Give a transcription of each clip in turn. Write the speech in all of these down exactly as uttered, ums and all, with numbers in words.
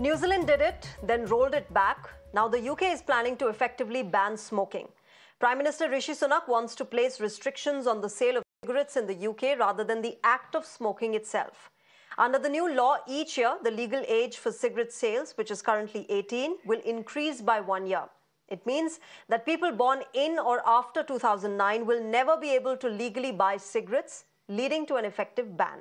New Zealand did it, then rolled it back. Now the U K is planning to effectively ban smoking. Prime Minister Rishi Sunak wants to place restrictions on the sale of cigarettes in the U K rather than the act of smoking itself. Under the new law, each year, the legal age for cigarette sales, which is currently eighteen, will increase by one year. It means that people born in or after two thousand nine will never be able to legally buy cigarettes, leading to an effective ban.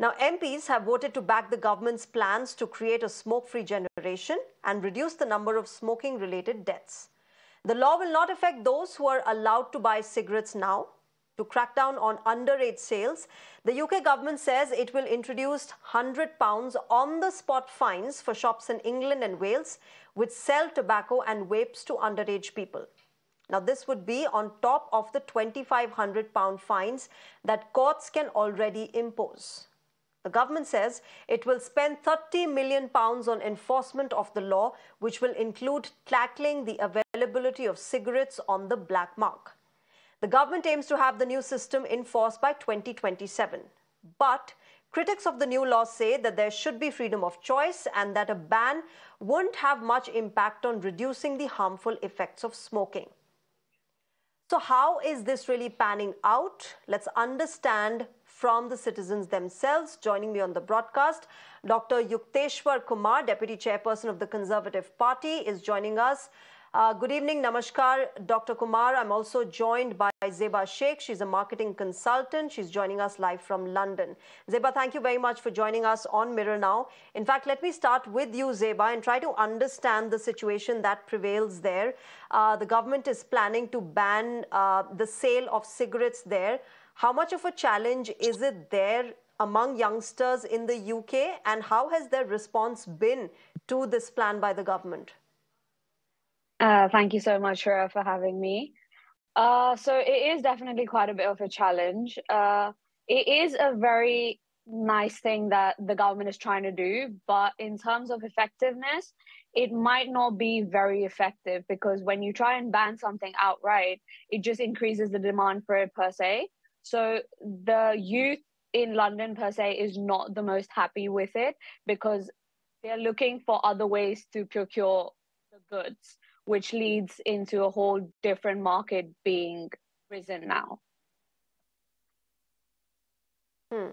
Now, M Ps have voted to back the government's plans to create a smoke-free generation and reduce the number of smoking-related deaths. The law will not affect those who are allowed to buy cigarettes now. To crack down on underage sales, the U K government says it will introduce one hundred pounds on-the-spot fines for shops in England and Wales which sell tobacco and vapes to underage people. Now, this would be on top of the two thousand five hundred pound fines that courts can already impose. The government says it will spend thirty million pounds on enforcement of the law, which will include tackling the availability of cigarettes on the black market. The government aims to have the new system in force by twenty twenty-seven. But critics of the new law say that there should be freedom of choice and that a ban won't have much impact on reducing the harmful effects of smoking. So how is this really panning out? Let's understand from the citizens themselves. Joining me on the broadcast, Doctor Yukteshwar Kumar, Deputy Chairperson of the Conservative Party, is joining us. Uh, good evening, Namaskar, Doctor Kumar. I'm also joined by Zeba Sheikh. She's a marketing consultant. She's joining us live from London. Zeba, thank you very much for joining us on Mirror Now. In fact, let me start with you, Zeba, and try to understand the situation that prevails there. Uh, the government is planning to ban uh, the sale of cigarettes there. How much of a challenge is it there among youngsters in the U K, and how has their response been to this plan by the government? Uh, thank you so much, Shura, for having me. Uh, so it is definitely quite a bit of a challenge. Uh, it is a very nice thing that the government is trying to do, but in terms of effectiveness, it might not be very effective, because when you try and ban something outright, it just increases the demand for it per se. So the youth in London per se is not the most happy with it, because they're looking for other ways to procure the goods, which leads into a whole different market being risen now. Hmm.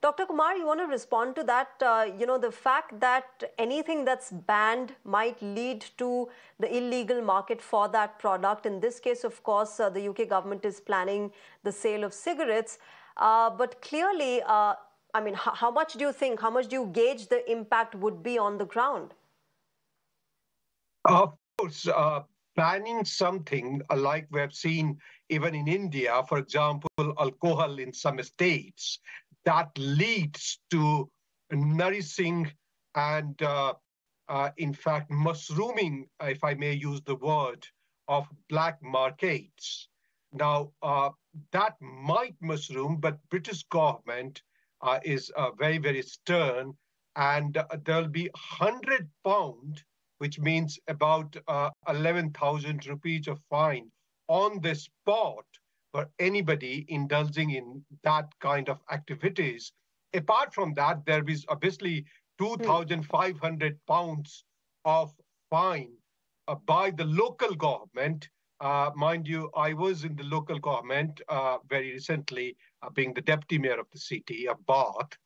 Doctor Kumar, you want to respond to that? Uh, you know, the fact that anything that's banned might lead to the illegal market for that product. In this case, of course, uh, the U K government is planning the sale of cigarettes. Uh, but clearly, uh, I mean, how, how much do you think, how much do you gauge the impact would be on the ground? Of course, uh, banning something like we have seen even in India, for example, alcohol in some states, that leads to nourishing and, uh, uh, in fact, mushrooming, if I may use the word, of black markets. Now, uh, that might mushroom, but British government uh, is uh, very, very stern, and uh, there'll be one hundred pounds, which means about uh, eleven thousand rupees of fine on the spot for anybody indulging in that kind of activities. Apart from that, there is obviously two thousand five hundred pounds of fine uh, by the local government. Uh, mind you, I was in the local government uh, very recently, uh, being the deputy mayor of the city of Bath.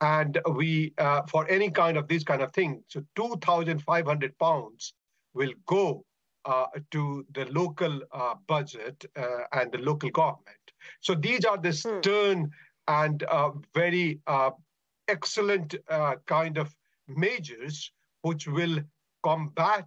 And we, uh, for any kind of this kind of thing, so two thousand five hundred pounds will go uh, to the local uh, budget uh, and the local government. So these are the stern hmm. and uh, very uh, excellent uh, kind of measures which will combat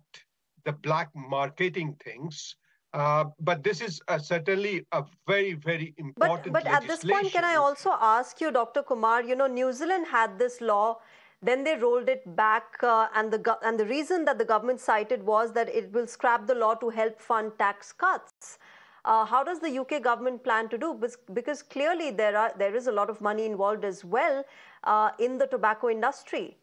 the black marketing things. Uh, but this is uh, certainly a very, very important But, but at this point, can I also ask you, Doctor Kumar, you know, New Zealand had this law, then they rolled it back, uh, and, the and the reason that the government cited was that it will scrap the law to help fund tax cuts. Uh, how does the U K government plan to do? Because, because clearly there, are, there is a lot of money involved as well uh, in the tobacco industry.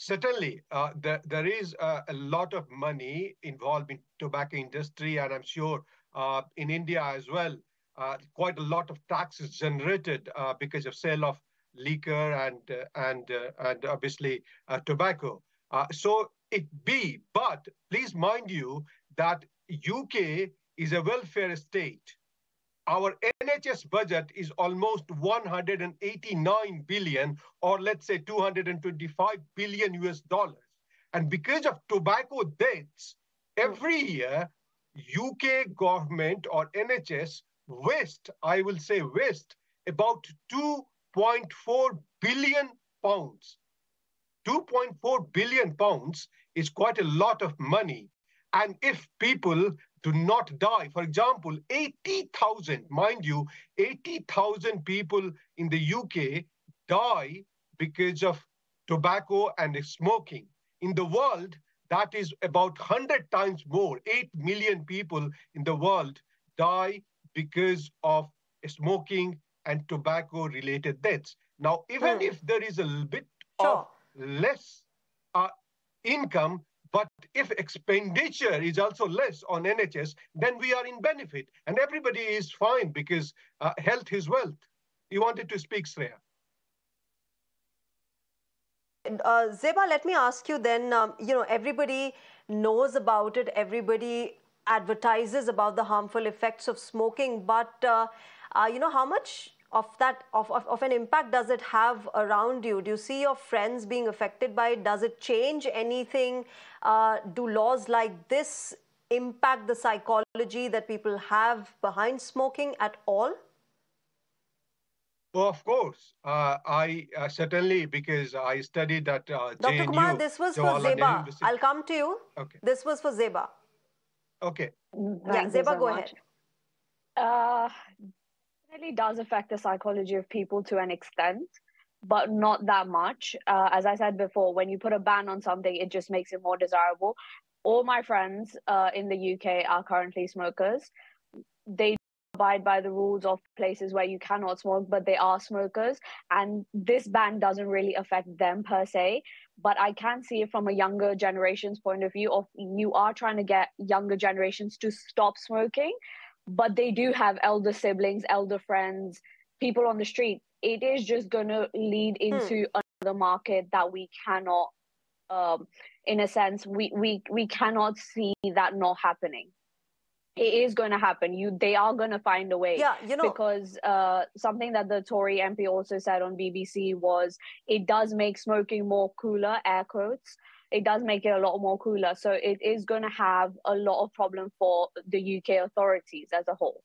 Certainly, uh, there, there is uh, a lot of money involved in tobacco industry, and I'm sure uh, in India as well, uh, quite a lot of tax is generated uh, because of sale of liquor and uh, and uh, and obviously uh, tobacco. Uh, so it be, but please mind you that U K is a welfare state. Our N H S budget is almost one hundred eighty-nine billion, or let's say two hundred twenty-five billion U S dollars. And because of tobacco deaths, every year, U K government or N H S waste, I will say waste, about two point four billion pounds. two point four billion pounds is quite a lot of money. And if people do not die, for example, eighty thousand, mind you, eighty thousand people in the U K die because of tobacco and smoking. In the world, that is about one hundred times more. eight million people in the world die because of smoking and tobacco-related deaths. Now, even mm. if there is a little bit sure. of less uh, income, but if expenditure is also less on N H S, then we are in benefit. And everybody is fine because uh, health is wealth. You wanted to speak, Shreya. Uh, Zeba, let me ask you then, um, you know, everybody knows about it. Everybody advertises about the harmful effects of smoking. But, uh, uh, you know, how much of that, of, of, of an impact does it have around you? Do you see your friends being affected by it? Does it change anything? Uh, do laws like this impact the psychology that people have behind smoking at all? Well, of course. Uh, I uh, certainly, because I studied at uh, Doctor J N U. Kumar, this was Jawala for Zeba. I'll come to you. Okay. This was for Zeba. Okay. Thank yeah, Zeba, go much. ahead. Uh, it really does affect the psychology of people to an extent, but not that much. Uh, as I said before, when you put a ban on something, it just makes it more desirable. All my friends uh, in the U K are currently smokers. They abide by the rules of places where you cannot smoke, but they are smokers, and this ban doesn't really affect them per se. But I can see it from a younger generation's point of view of you are trying to get younger generations to stop smoking, but they do have elder siblings, elder friends, people on the street. It is just going to lead into hmm. another market that we cannot, um, in a sense, we we we cannot see that not happening. It is going to happen. You, they are going to find a way. Yeah, you know, because uh, something that the Tory M P also said on B B C was it does make smoking more cooler, air quotes. It does make it a lot more cooler. So it is going to have a lot of problem for the U K authorities as a whole.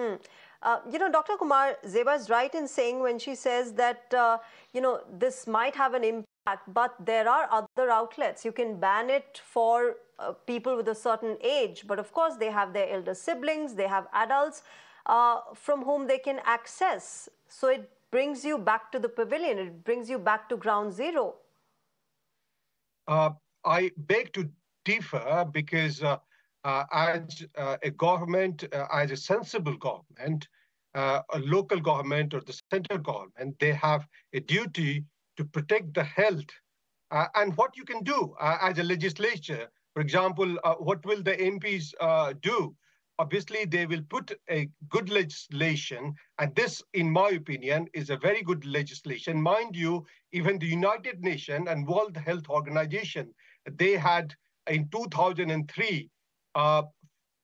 Hmm. Uh, you know, Doctor Kumar, Zeba's right in saying when she says that, uh, you know, this might have an impact. But there are other outlets. You can ban it for uh, people with a certain age. But of course, they have their elder siblings. They have adults uh, from whom they can access. So it brings you back to the pavilion. It brings you back to ground zero. Uh, I beg to differ because uh, uh, as uh, a government, uh, as a sensible government, uh, a local government or the central government, they have a duty to protect the health uh, and what you can do uh, as a legislature. For example, uh, what will the M Ps uh, do? Obviously, they will put a good legislation, and this, in my opinion, is a very good legislation. Mind you, even the United Nations and World Health Organization, they had in two thousand three uh,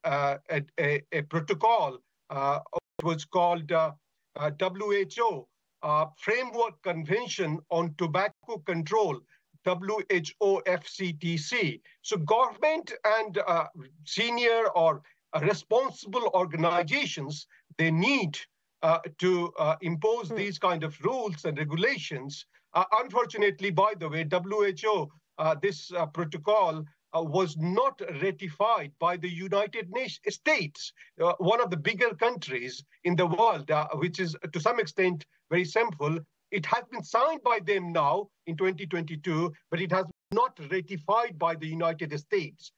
uh, a, a, a protocol uh, that was called uh, uh, W H O, Uh, Framework Convention on Tobacco Control, W H O F C T C. So government and uh, senior or responsible organizations, they need uh, to uh, impose mm. these kind of rules and regulations. Uh, unfortunately, by the way, W H O, uh, this uh, protocol uh, was not ratified by the United Nations States, uh, one of the bigger countries in the world, uh, which is to some extent very simple. It has been signed by them now in twenty twenty-two, but it has not ratified by the United States.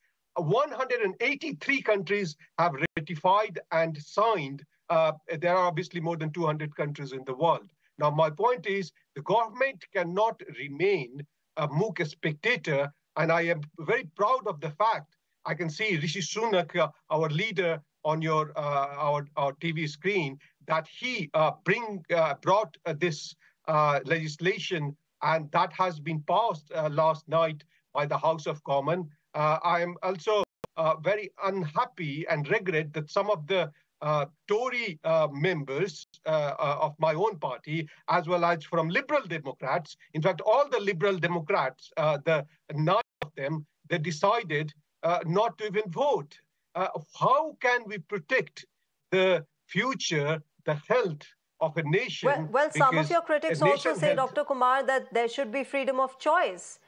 one hundred eighty-three countries have ratified and signed. Uh, there are obviously more than two hundred countries in the world. Now, my point is the government cannot remain a mook spectator, and I am very proud of the fact. I can see Rishi Sunak, uh, our leader, on your uh, our, our T V screen, that he uh, bring uh, brought uh, this uh, legislation, and that has been passed uh, last night by the House of Commons. Uh, I am also uh, very unhappy and regret that some of the uh, Tory uh, members uh, uh, of my own party, as well as from Liberal Democrats, in fact, all the Liberal Democrats, uh, the nine of them, they decided uh, not to even vote. Uh, how can we protect the future, the health of a nation? Well, well some of your critics also say, Doctor Kumar, that there should be freedom of choice,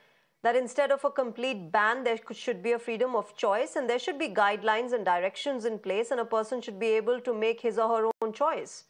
that instead of a complete ban, there should be a freedom of choice, and there should be guidelines and directions in place, and a person should be able to make his or her own choice.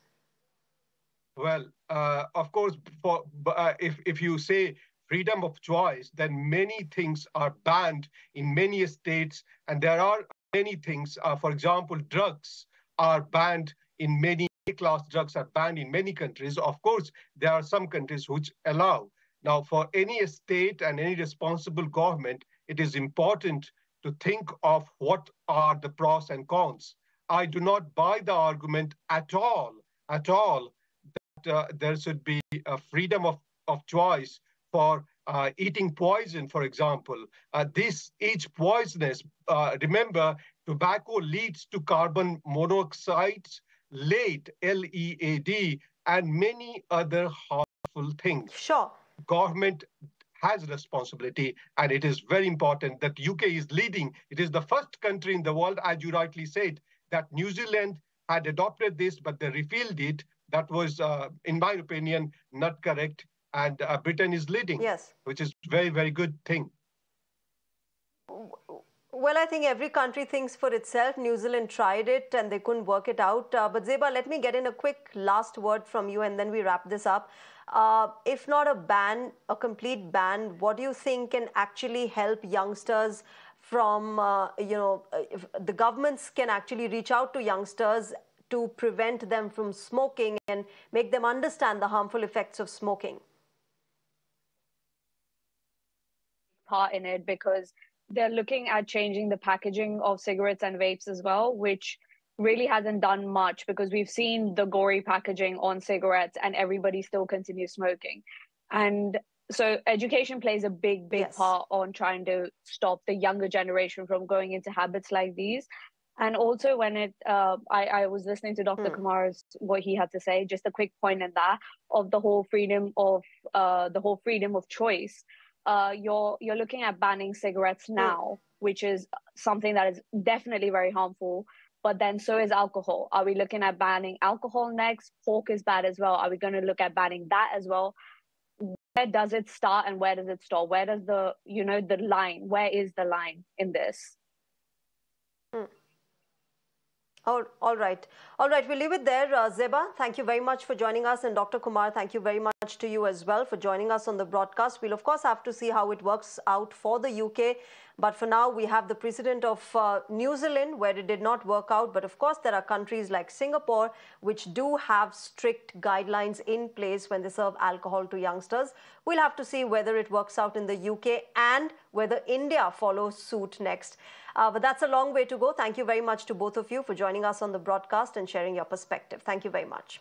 Well, uh, of course, for, uh, if, if you say freedom of choice, then many things are banned in many states, and there are many things, uh, for example, drugs are banned in many class drugs are banned in many countries. Of course, there are some countries which allow. Now, for any state and any responsible government, it is important to think of what are the pros and cons. I do not buy the argument at all, at all, that uh, there should be a freedom of, of choice for uh, eating poison, for example. Uh, this each poisonous, uh, remember, tobacco leads to carbon monoxide, L A I D, L E A D, and many other harmful things. Sure. Government has responsibility, and it is very important that U K is leading. It is the first country in the world, as you rightly said, that New Zealand had adopted this, but they repealed it. That was, uh, in my opinion, not correct. And uh, Britain is leading, yes, which is very, very good thing. Well, I think every country thinks for itself. New Zealand tried it and they couldn't work it out. Uh, but Zeba, let me get in a quick last word from you and then we wrap this up. Uh, if not a ban, a complete ban, what do you think can actually help youngsters from, uh, you know, if the governments can actually reach out to youngsters to prevent them from smoking and make them understand the harmful effects of smoking? Part in it because they're looking at changing the packaging of cigarettes and vapes as well, which really hasn't done much because we've seen the gory packaging on cigarettes and everybody still continues smoking. And so education plays a big, big yes. part on trying to stop the younger generation from going into habits like these. And also when it, uh, I, I was listening to Doctor Hmm. Kumar's, what he had to say, just a quick point in that, of the whole freedom of, uh, the whole freedom of choice. Uh, you're you're looking at banning cigarettes now, which is something that is definitely very harmful. But then so is alcohol. Are we looking at banning alcohol next? Pork is bad as well. Are we going to look at banning that as well? Where does it start and where does it stop? Where does the, you know, the line, where is the line in this? Mm. All, all right. All right, we'll leave it there. Uh, Zeba, thank you very much for joining us. And Doctor Kumar, thank you very much to you as well for joining us on the broadcast. We'll, of course, have to see how it works out for the U K. But for now, we have the precedent of uh, New Zealand, where it did not work out. But of course, there are countries like Singapore, which do have strict guidelines in place when they serve alcohol to youngsters. We'll have to see whether it works out in the U K and whether India follows suit next. Uh, but that's a long way to go. Thank you very much to both of you for joining us on the broadcast and sharing your perspective. Thank you very much.